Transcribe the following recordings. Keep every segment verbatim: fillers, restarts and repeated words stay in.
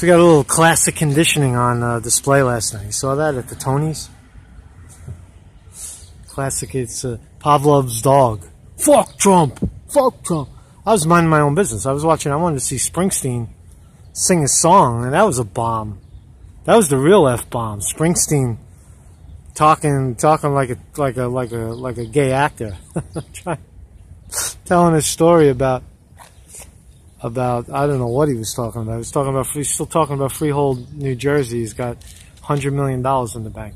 So we got a little classic conditioning on uh, display last night. You saw that at the Tony's? Classic, it's uh, Pavlov's dog. Fuck Trump! Fuck Trump! I was minding my own business. I was watching, I wanted to see Springsteen sing a song, and that was a bomb. That was the real F-bomb. Springsteen talking talking like a like a like a like a gay actor. Telling his story about about I don't know what he was talking about. He was talking about he's still talking about Freehold, New Jersey. He's got a hundred million dollars in the bank.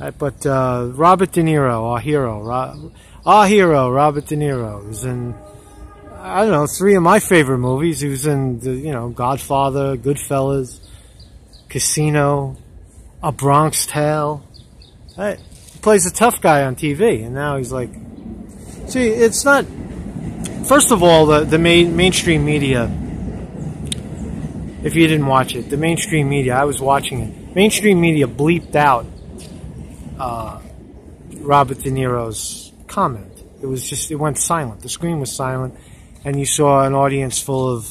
Right, but uh, Robert De Niro, our hero, Ro our hero, Robert De Niro, was in I don't know three of my favorite movies. He was in the, you know Godfather, Goodfellas, Casino, A Bronx Tale. Right, he plays a tough guy on T V, and now he's like, see, it's not. First of all, the, the main, mainstream media, if you didn't watch it, the mainstream media, I was watching it, mainstream media bleeped out uh, Robert De Niro's comment. It was just, it went silent. The screen was silent, and you saw an audience full of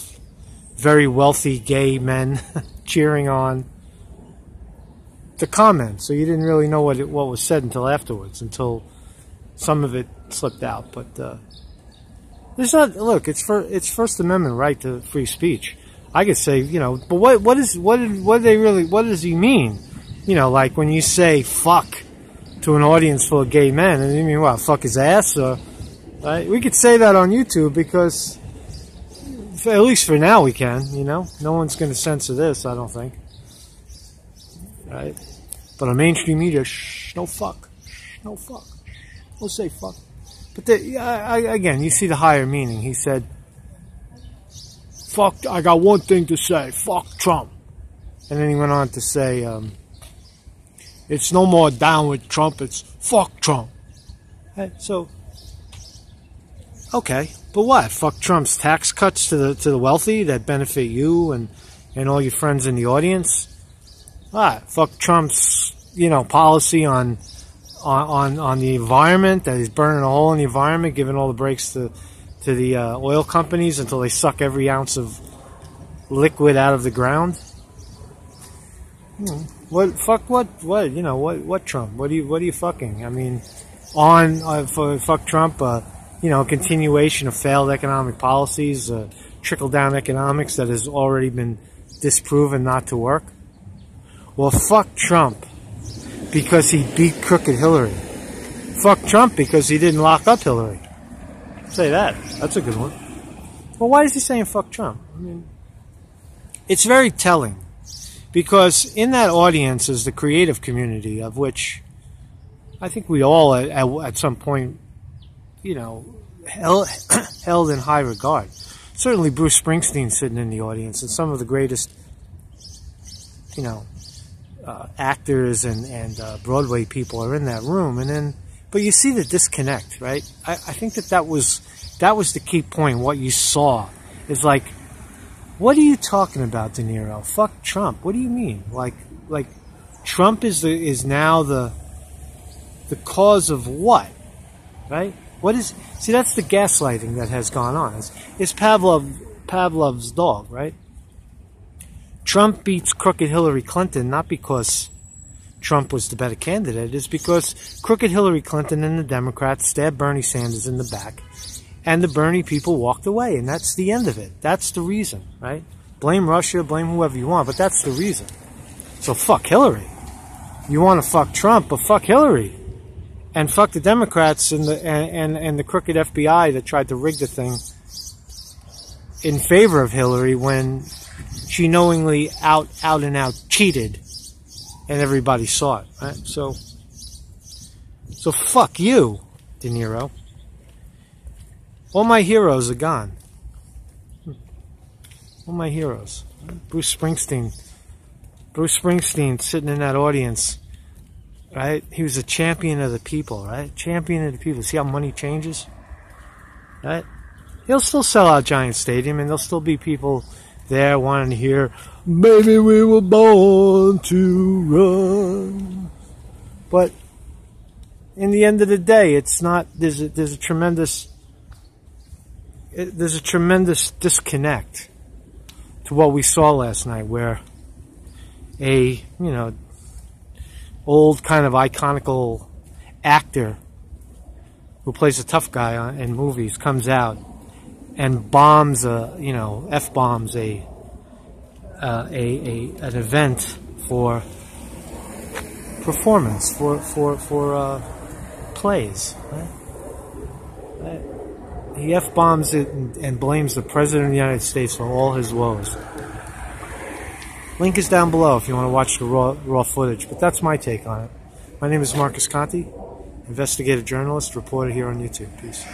very wealthy gay men cheering on the comment. So you didn't really know what, it, what was said until afterwards, until some of it slipped out, but... Uh, There's not look. It's for it's First Amendment right to free speech. I could say you know, but what what is what did what do they really what does he mean? You know, like when you say fuck to an audience full of gay men, and you mean what? Fuck his ass, or right? We could say that on YouTube because at least for now we can. You know, no one's going to censor this. I don't think. Right? But on mainstream media, shh, no fuck, shh, no fuck, don't say fuck. But the, I, I, again, you see the higher meaning. He said, fuck, I got one thing to say, fuck Trump. And then he went on to say, um, it's no more down with Trump, it's fuck Trump. Right, so, okay, but what? Fuck Trump's tax cuts to the, to the wealthy that benefit you and, and all your friends in the audience? All right, fuck Trump's, you know, policy on... On, on on the environment, that he's burning a hole in the environment, giving all the breaks to to the uh, oil companies until they suck every ounce of liquid out of the ground. Hmm. What fuck? What what? You know what? What Trump? What do you what are you fucking? I mean, on uh, for, fuck Trump. Uh, you know, continuation of failed economic policies, uh, trickle down economics that has already been disproven not to work. Well, fuck Trump. Because he beat crooked Hillary. Fuck Trump because he didn't lock up Hillary. Say that. That's a good one. Well, why is he saying fuck Trump? I mean, it's very telling. Because in that audience is the creative community, of which I think we all at, at, at some point, you know, held, held in high regard. Certainly Bruce Springsteen sitting in the audience and some of the greatest, you know, Uh, actors and, and uh, Broadway people are in that room, and then but you see the disconnect, right? I, I think that that was that was the key point. What you saw is like, what are you talking about, De Niro? Fuck Trump. What do you mean? Like like Trump is the, is now the the cause of what? Right? What is see? That's the gaslighting that has gone on. It's, it's Pavlov Pavlov's dog, right? Trump beats crooked Hillary Clinton not because Trump was the better candidate. It's because crooked Hillary Clinton and the Democrats stabbed Bernie Sanders in the back. And the Bernie people walked away. And that's the end of it. That's the reason, right? Blame Russia, blame whoever you want, but that's the reason. So fuck Hillary. You want to fuck Trump, but fuck Hillary. And fuck the Democrats and the, and, and, and the crooked F B I that tried to rig the thing in favor of Hillary when... she knowingly out, out and out cheated, and everybody saw it. Right? So, so fuck you, De Niro. All my heroes are gone. All my heroes. Bruce Springsteen. Bruce Springsteen sitting in that audience. Right? He was a champion of the people. Right? Champion of the people. See how money changes? Right? He'll still sell out Giant Stadium, and there'll still be people there wanting to hear, "Baby, we were born to run." But in the end of the day, it's not. There's a, there's a tremendous it, there's a tremendous disconnect to what we saw last night, where a, you know, old kind of iconical actor who plays a tough guy in movies comes out and bombs a, you know, F-bombs a, uh, a, a, an event for performance, for, for, for, uh, plays, right? Right. He F-bombs it and, and blames the President of the United States for all his woes. Link is down below if you want to watch the raw, raw footage, but that's my take on it. My name is Marcus Conte, investigative journalist, reporter here on YouTube. Peace.